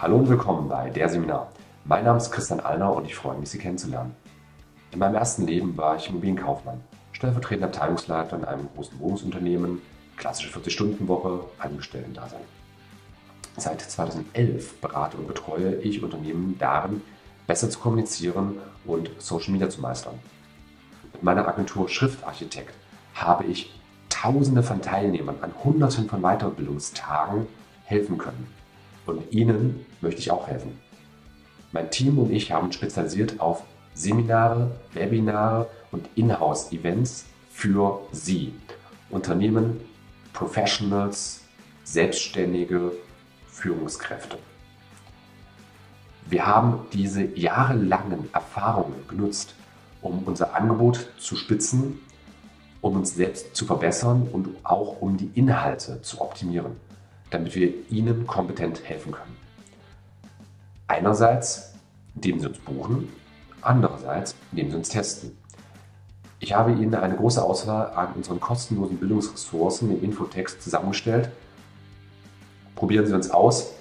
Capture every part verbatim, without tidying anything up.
Hallo und willkommen bei D E R Seminar. Mein Name ist Christian Allner und ich freue mich, Sie kennenzulernen. In meinem ersten Leben war ich Immobilienkaufmann, stellvertretender Abteilungsleiter in einem großen Wohnungsunternehmen, klassische vierzig-Stunden-Woche, Angestellten-Dasein. Seit zweitausendelf berate und betreue ich Unternehmen darin, besser zu kommunizieren und Social Media zu meistern. Mit meiner Agentur Schriftarchitekt habe ich Tausende von Teilnehmern an Hunderten von Weiterbildungstagen helfen können. Und Ihnen möchte ich auch helfen. Mein Team und ich haben spezialisiert auf Seminare, Webinare und Inhouse-Events für Sie. Unternehmen, Professionals, Selbstständige, Führungskräfte. Wir haben diese jahrelangen Erfahrungen genutzt, um unser Angebot zu spitzen, um uns selbst zu verbessern und auch um die Inhalte zu optimieren, damit wir Ihnen kompetent helfen können. Einerseits, indem Sie uns buchen, andererseits, indem Sie uns testen. Ich habe Ihnen eine große Auswahl an unseren kostenlosen Bildungsressourcen im Infotext zusammengestellt. Probieren Sie uns aus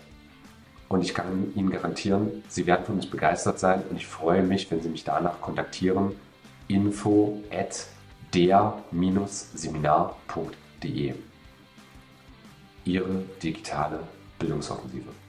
und ich kann Ihnen garantieren, Sie werden von uns begeistert sein und ich freue mich, wenn Sie mich danach kontaktieren. info at der Bindestrich seminar punkt de. Ihre digitale Bildungsoffensive.